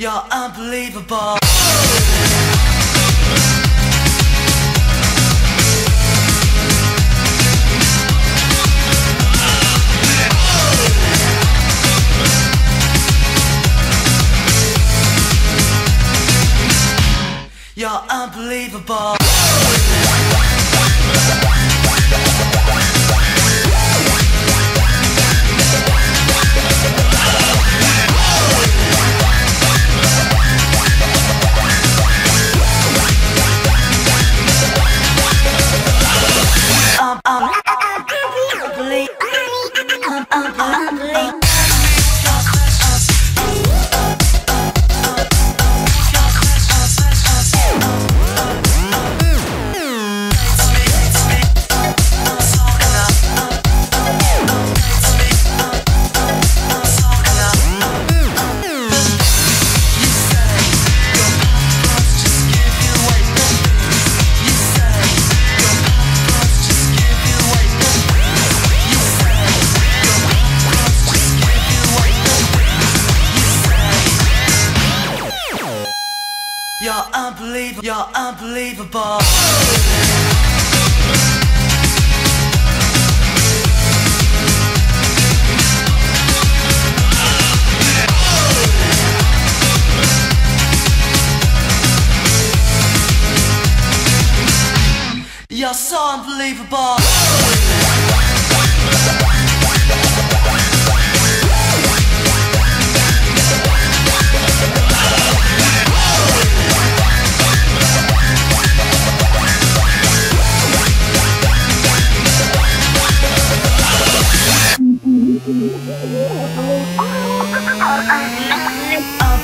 You're unbelievable. You're unbelievable. You're unbelievable. You're unbelievable. You're so unbelievable. Unbelievable.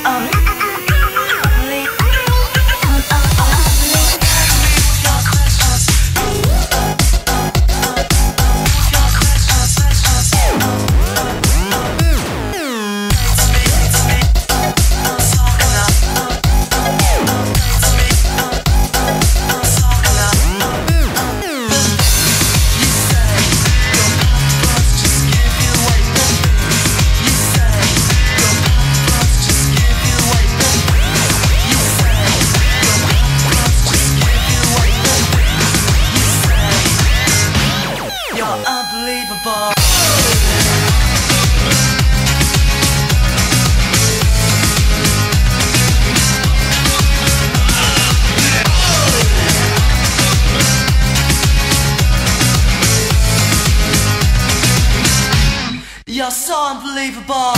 You're so unbelievable.